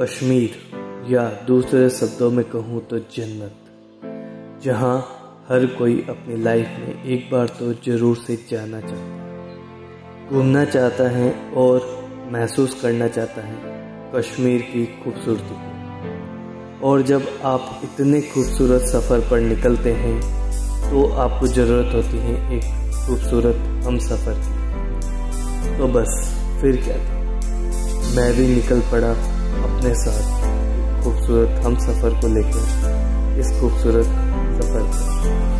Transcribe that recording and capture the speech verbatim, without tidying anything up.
कश्मीर या दूसरे शब्दों में कहूँ तो जन्नत, जहाँ हर कोई अपनी लाइफ में एक बार तो ज़रूर से जाना चाहता है, घूमना चाहता है और महसूस करना चाहता है कश्मीर की खूबसूरती। और जब आप इतने खूबसूरत सफ़र पर निकलते हैं तो आपको ज़रूरत होती है एक खूबसूरत हम सफ़र की। तो बस फिर क्या था, मैं भी निकल पड़ा अपने साथ खूबसूरत हम सफ़र को लेकर, इस खूबसूरत सफ़र पर।